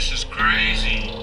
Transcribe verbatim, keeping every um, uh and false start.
This is crazy.